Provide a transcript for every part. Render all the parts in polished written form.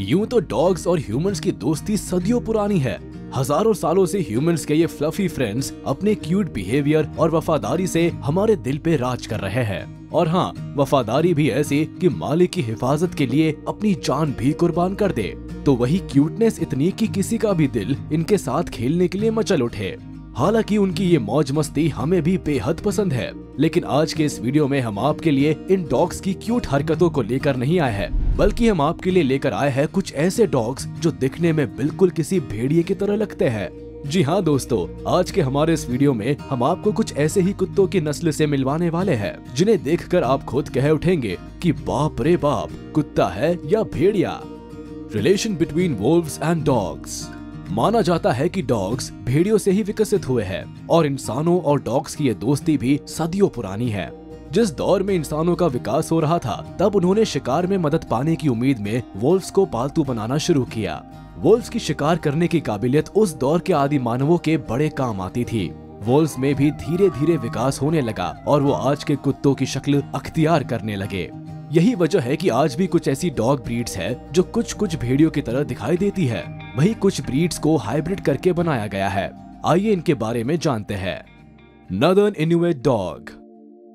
यूं तो डॉग्स और ह्यूमंस की दोस्ती सदियों पुरानी है। हजारों सालों से ह्यूमंस के ये फ्लफी फ्रेंड्स अपने क्यूट बिहेवियर और वफादारी से हमारे दिल पे राज कर रहे हैं। और हाँ, वफादारी भी ऐसी कि मालिक की हिफाजत के लिए अपनी जान भी कुर्बान कर दे। तो वही क्यूटनेस इतनी कि किसी का भी दिल इनके साथ खेलने के लिए मचल उठे। हालांकि उनकी ये मौज मस्ती हमें भी बेहद पसंद है, लेकिन आज के इस वीडियो में हम आपके लिए इन डॉग्स की क्यूट हरकतों को लेकर नहीं आए हैं, बल्कि हम आपके लिए लेकर आए हैं कुछ ऐसे डॉग्स जो दिखने में बिल्कुल किसी भेड़िए की तरह लगते हैं। जी हाँ दोस्तों, आज के हमारे इस वीडियो में हम आपको कुछ ऐसे ही कुत्तों की नस्ल से मिलवाने वाले हैं, जिन्हें देखकर आप खुद कह उठेंगे कि बाप रे बाप, कुत्ता है या भेड़िया। Relation between wolves and dogs. माना जाता है कि डॉग्स भेड़ियों से ही विकसित हुए हैं और इंसानों और डॉग्स की ये दोस्ती भी सदियों पुरानी है। जिस दौर में इंसानों का विकास हो रहा था, तब उन्होंने शिकार में मदद पाने की उम्मीद में वोल्व्स को पालतू बनाना शुरू किया। वोल्व्स की शिकार करने की काबिलियत उस दौर के आदि मानवों के बड़े काम आती थी। वोल्व्स में भी धीरे धीरे विकास होने लगा और वो आज के कुत्तों की शक्ल अख्तियार करने लगे। यही वजह है कि आज भी कुछ ऐसी डॉग ब्रीड्स है जो कुछ कुछ भेड़ियों की तरह दिखाई देती है। वही कुछ ब्रीड्स को हाइब्रिड करके बनाया गया है। आइए इनके बारे में जानते हैं। Northern Inuit dog.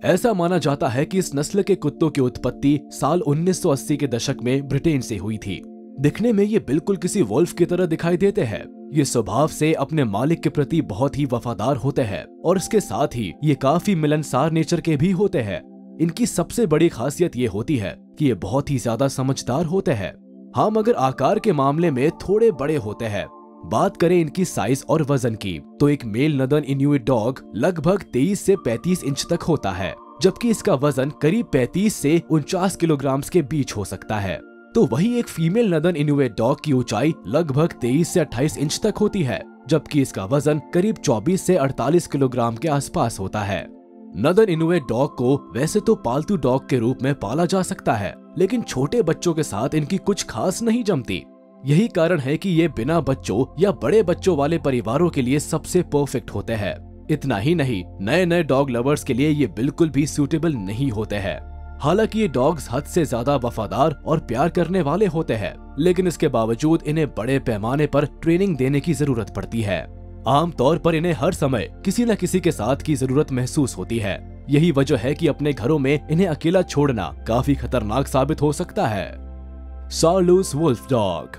ऐसा माना जाता है कि इस नस्ल के कुत्तों की उत्पत्ति साल 1980 के दशक में ब्रिटेन से हुई थी। दिखने में ये बिल्कुल किसी वोल्फ की तरह दिखाई देते हैं। ये स्वभाव से अपने मालिक के प्रति बहुत ही वफादार होते हैं और इसके साथ ही ये काफी मिलनसार नेचर के भी होते हैं। इनकी सबसे बड़ी खासियत ये होती है कि ये बहुत ही ज्यादा समझदार होते हैं। हाँ, मगर आकार के मामले में थोड़े बड़े होते हैं। बात करें इनकी साइज और वजन की, तो एक मेल नॉर्दर्न इनुइट डॉग लगभग 23 से 35 इंच तक होता है, जबकि इसका वजन करीब 35 से 49 किलोग्राम के बीच हो सकता है। तो वही एक फीमेल नॉर्दर्न इनुइट डॉग की ऊंचाई लगभग 23 से 28 इंच तक होती है, जबकि इसका वजन करीब 24 से 48 किलोग्राम के आसपास होता है। नॉर्दर्न इनुइट डॉग को वैसे तो पालतू डॉग के रूप में पाला जा सकता है, लेकिन छोटे बच्चों के साथ इनकी कुछ खास नहीं जमती। यही कारण है कि ये बिना बच्चों या बड़े बच्चों वाले परिवारों के लिए सबसे परफेक्ट होते हैं। इतना ही नहीं, नए नए डॉग लवर्स के लिए ये बिल्कुल भी सूटेबल नहीं होते हैं। हालांकि ये डॉग्स हद से ज्यादा वफादार और प्यार करने वाले होते हैं, लेकिन इसके बावजूद इन्हें बड़े पैमाने पर ट्रेनिंग देने की जरूरत पड़ती है। आमतौर पर इन्हें हर समय किसी न किसी के साथ की जरूरत महसूस होती है। यही वजह है कि अपने घरों में इन्हें अकेला छोड़ना काफी खतरनाक साबित हो सकता है। सारलूस वुल्फडॉग।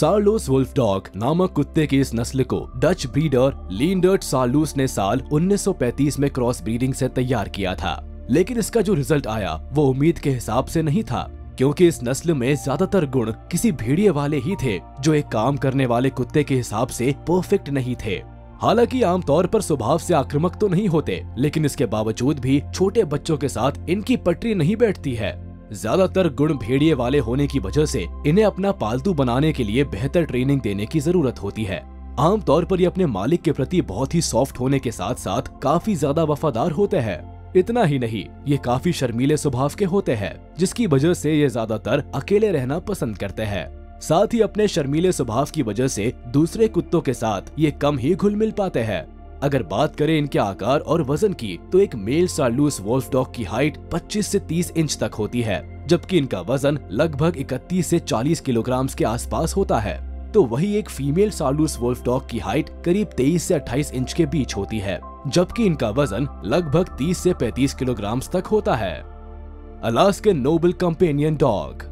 सार्लोस वुल्फडॉग नामक कुत्ते की इस नस्ल को डच ब्रीडर लीनडर्ट सार्लूस ने साल 1935 में क्रॉस ब्रीडिंग से तैयार किया था, लेकिन इसका जो रिजल्ट आया वो उम्मीद के हिसाब से नहीं था, क्योंकि इस नस्ल में ज्यादातर गुण किसी भेड़िए वाले ही थे जो एक काम करने वाले कुत्ते के हिसाब से परफेक्ट नहीं थे। हालांकि आमतौर पर स्वभाव से आक्रामक तो नहीं होते, लेकिन इसके बावजूद भी छोटे बच्चों के साथ इनकी पटरी नहीं बैठती है। ज्यादातर गुण भेड़िए वाले होने की वजह से इन्हें अपना पालतू बनाने के लिए बेहतर ट्रेनिंग देने की जरूरत होती है। आमतौर पर ये अपने मालिक के प्रति बहुत ही सॉफ्ट होने के साथ साथ काफी ज्यादा वफादार होते हैं। इतना ही नहीं, ये काफी शर्मीले स्वभाव के होते हैं, जिसकी वजह से ये ज्यादातर अकेले रहना पसंद करते हैं। साथ ही अपने शर्मीले स्वभाव की वजह से दूसरे कुत्तों के साथ ये कम ही घुल मिल पाते हैं। अगर बात करें इनके आकार और वजन की, तो एक मेल सार्लूस वुल्फडॉग की हाइट 25 से 30 इंच तक होती है, जबकि इनका वजन लगभग 31 से 40 किलोग्राम के आसपास होता है। तो वही एक फीमेल सार्लूस वुल्फडॉग की हाइट करीब 23 से 28 इंच के बीच होती है, जबकि इनका वजन लगभग 30 से 35 किलोग्राम तक होता है। Alaskan noble companion dog.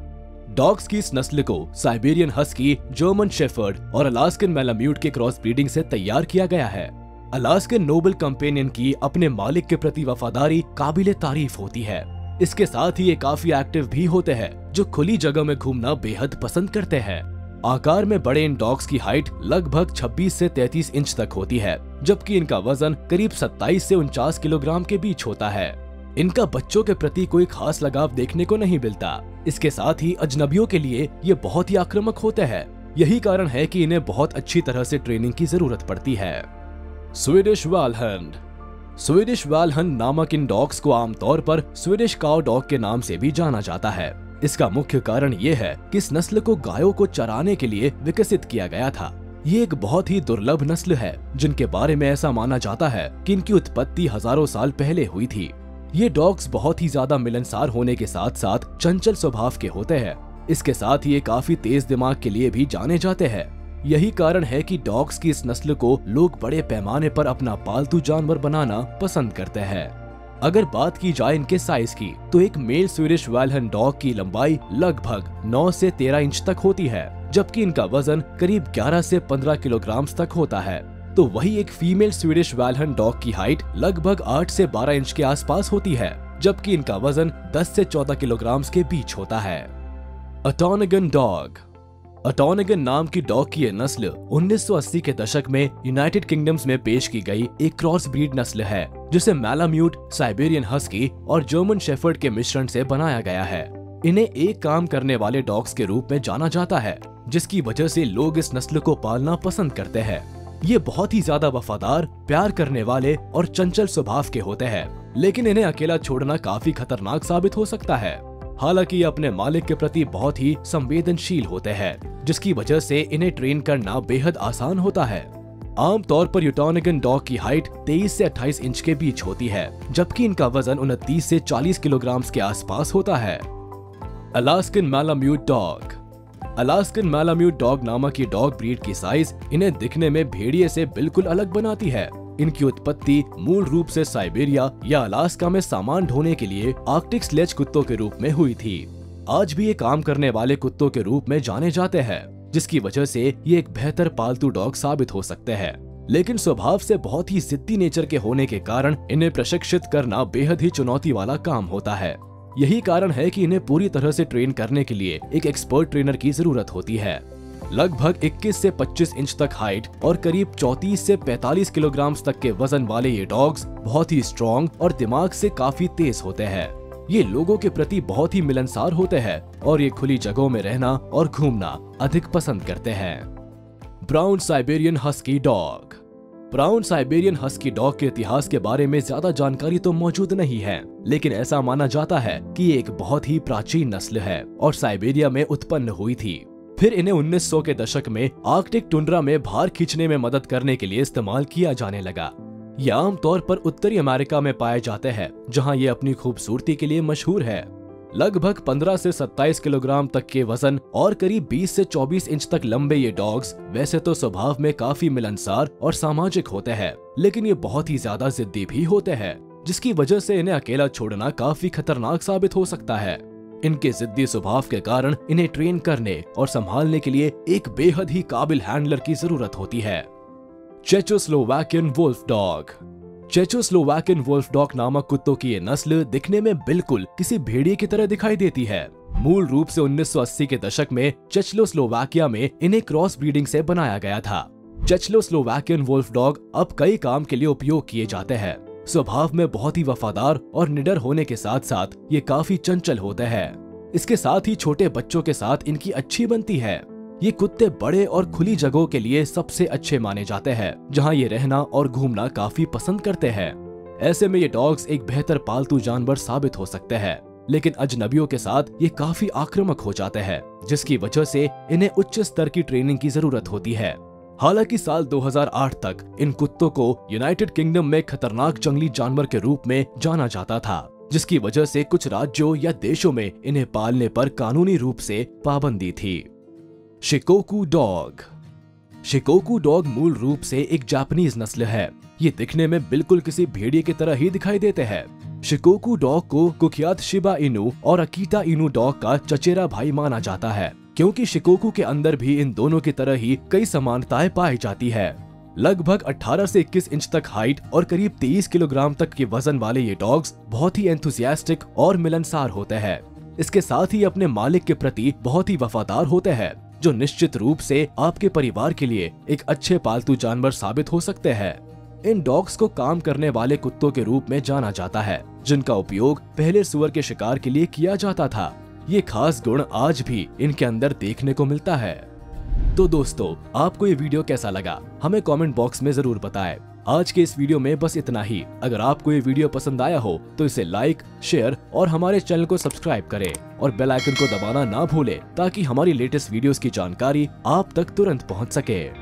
Dogs की इस नस्ल को साइबेरियन हस्की, जर्मन शेफर्ड और अलास्कन मैलाम्यूट के क्रॉस ब्रीडिंग से तैयार किया गया है। अलास्कन नोबल कंपेनियन की अपने मालिक के प्रति वफादारी काबिले तारीफ होती है। इसके साथ ही ये काफी एक्टिव भी होते हैं, जो खुली जगह में घूमना बेहद पसंद करते हैं। आकार में बड़े इन डॉग्स की हाइट लगभग 26 से 33 इंच तक होती है, जबकि इनका वजन करीब 27 से 49 किलोग्राम के बीच होता है। इनका बच्चों के प्रति कोई खास लगाव देखने को नहीं मिलता। इसके साथ ही अजनबियों के लिए ये बहुत ही आक्रामक होते हैं। यही कारण है कि इन्हें बहुत अच्छी तरह से ट्रेनिंग की जरूरत पड़ती है। स्वीडिश वैलहंड। स्वीडिश वैलहंड नामक इन डॉग्स को आमतौर पर स्वीडिश काउ डॉग के नाम से भी जाना जाता है। इसका मुख्य कारण यह है कि इस नस्ल को गायों को चराने के लिए विकसित किया गया था। ये एक बहुत ही दुर्लभ नस्ल है, जिनके बारे में ऐसा माना जाता है कि इनकी उत्पत्ति हजारों साल पहले हुई थी। ये डॉग्स बहुत ही ज्यादा मिलनसार होने के साथ साथ चंचल स्वभाव के होते हैं। इसके साथ ही ये काफी तेज दिमाग के लिए भी जाने जाते हैं। यही कारण है कि डॉग्स की इस नस्ल को लोग बड़े पैमाने पर अपना पालतू जानवर बनाना पसंद करते हैं। अगर बात की जाए इनके साइज की, तो एक मेल स्वीडिश वैलहंड डॉग की लंबाई लगभग 9 से 13 इंच तक होती है, जबकि इनका वजन करीब 11 से 15 किलोग्राम तक होता है। तो वही एक फीमेल स्वीडिश वैलहंड डॉग की हाइट लगभग 8 से 12 इंच के आसपास होती है, जबकि इनका वजन 10 से 14 किलोग्राम के बीच होता है। अटोनिगन डॉग। अटोनिगन नाम की डॉग की यह नस्ल 1980 के दशक में यूनाइटेड किंगडम्स में पेश की गई एक क्रॉस ब्रीड नस्ल है, जिसे मैलाम्यूट, साइबेरियन हस्की और जर्मन शेफर्ड के मिश्रण से बनाया गया है। इन्हें एक काम करने वाले डॉग्स के रूप में जाना जाता है, जिसकी वजह से लोग इस नस्ल को पालना पसंद करते हैं। ये बहुत ही ज्यादा वफादार, प्यार करने वाले और चंचल स्वभाव के होते हैं, लेकिन इन्हें अकेला छोड़ना काफी खतरनाक साबित हो सकता है। हालांकि ये अपने मालिक के प्रति बहुत ही संवेदनशील होते हैं, जिसकी वजह से इन्हें ट्रेन करना बेहद आसान होता है। आमतौर पर यूटोनिगन डॉग की हाइट 23 से 28 इंच के बीच होती है, जबकि इनका वजन 29 से 40 किलोग्राम के आसपास होता है। Alaskan malamute dog. Alaskan malamute dog नामक ये डॉग ब्रीड की साइज इन्हें दिखने में भेड़िए से बिल्कुल अलग बनाती है। इनकी उत्पत्ति मूल रूप से साइबेरिया या अलास्का में सामान ढोने के लिए आर्कटिक स्लेज कुत्तों के रूप में हुई थी। आज भी ये काम करने वाले कुत्तों के रूप में जाने जाते हैं, जिसकी वजह से ये एक बेहतर पालतू डॉग साबित हो सकते हैं, लेकिन स्वभाव से बहुत ही जिद्दी नेचर के होने के कारण इन्हें प्रशिक्षित करना बेहद ही चुनौती वाला काम होता है। यही कारण है कि इन्हें पूरी तरह से ट्रेन करने के लिए एक एक्सपर्ट ट्रेनर की जरूरत होती है। लगभग 21 से 25 इंच तक हाइट और करीब 34 से 45 किलोग्राम तक के वजन वाले ये डॉग्स बहुत ही स्ट्रॉन्ग और दिमाग से काफी तेज होते हैं। ये लोगों के प्रति बहुत ही मिलनसार होते हैं और ये खुली जगहों में रहना और घूमना अधिक पसंद करते हैं। Brown Siberian husky dog. Brown Siberian husky dog के इतिहास के बारे में ज्यादा जानकारी तो मौजूद नहीं है, लेकिन ऐसा माना जाता है कि ये एक बहुत ही प्राचीन नस्ल है और साइबेरिया में उत्पन्न हुई थी। फिर इन्हें 1900 के दशक में आर्कटिक टुंड्रा में भार खींचने में मदद करने के लिए इस्तेमाल किया जाने लगा। ये आमतौर पर उत्तरी अमेरिका में पाए जाते हैं, जहां ये अपनी खूबसूरती के लिए मशहूर है। लगभग 15 से 27 किलोग्राम तक के वजन और करीब 20 से 24 इंच तक लंबे ये डॉग्स वैसे तो स्वभाव में काफी मिलनसार और सामाजिक होते हैं, लेकिन ये बहुत ही ज्यादा जिद्दी भी होते हैं, जिसकी वजह से इन्हें अकेला छोड़ना काफी खतरनाक साबित हो सकता है। इनके जिद्दी स्वभाव के कारण इन्हें ट्रेन करने और संभालने के लिए एक बेहद ही काबिल हैंडलर की जरूरत होती है। चेचोस्लोवाकियन वुल्फडॉग। चेचोस्लोवाकियन वुल्फडॉग नामक कुत्तों की ये नस्ल दिखने में बिल्कुल किसी भेड़िए की तरह दिखाई देती है। मूल रूप से 1980 के दशक में चेचोस्लोवाकिया में इन्हें क्रॉस ब्रीडिंग से बनाया गया था। चेचोस्लोवाकियन वुल्फडॉग अब कई काम के लिए उपयोग किए जाते हैं। स्वभाव में बहुत ही वफादार और निडर होने के साथ साथ ये काफी चंचल होते हैं। इसके साथ ही छोटे बच्चों के साथ इनकी अच्छी बनती है। ये कुत्ते बड़े और खुली जगहों के लिए सबसे अच्छे माने जाते हैं, जहां ये रहना और घूमना काफी पसंद करते हैं। ऐसे में ये डॉग्स एक बेहतर पालतू जानवर साबित हो सकते हैं, लेकिन अजनबियों के साथ ये काफी आक्रामक हो जाते हैं, जिसकी वजह से इन्हें उच्च स्तर की ट्रेनिंग की जरूरत होती है। हालांकि साल 2008 तक इन कुत्तों को यूनाइटेड किंगडम में खतरनाक जंगली जानवर के रूप में जाना जाता था, जिसकी वजह से कुछ राज्यों या देशों में इन्हें पालने पर कानूनी रूप से पाबंदी थी। Shikoku dog. शिकोकू डॉग मूल रूप से एक जापानीज नस्ल है। ये दिखने में बिल्कुल किसी भेड़िए की तरह ही दिखाई देते हैं। शिकोकू डॉग को कुख्यात शिबा इनु और अकीटा इनु डॉग का चचेरा भाई माना जाता है, क्योंकि शिकोकू के अंदर भी इन दोनों की तरह ही कई समानताएं पाई जाती है। लगभग 18 से 21 इंच तक हाइट और करीब 23 किलोग्राम तक के वजन वाले ये डॉग्स बहुत ही एंथुसियास्टिक और मिलनसार होते हैं। इसके साथ ही अपने मालिक के प्रति बहुत ही वफादार होते हैं, जो निश्चित रूप से आपके परिवार के लिए एक अच्छे पालतू जानवर साबित हो सकते हैं। इन डॉग्स को काम करने वाले कुत्तों के रूप में जाना जाता है, जिनका उपयोग पहले सुअर के शिकार के लिए किया जाता था। ये खास गुण आज भी इनके अंदर देखने को मिलता है। तो दोस्तों, आपको ये वीडियो कैसा लगा हमें कमेंट बॉक्स में जरूर बताएं। आज के इस वीडियो में बस इतना ही। अगर आपको ये वीडियो पसंद आया हो तो इसे लाइक, शेयर और हमारे चैनल को सब्सक्राइब करें और बेल आइकन को दबाना ना भूलें, ताकि हमारी लेटेस्ट वीडियोस की जानकारी आप तक तुरंत पहुंच सके।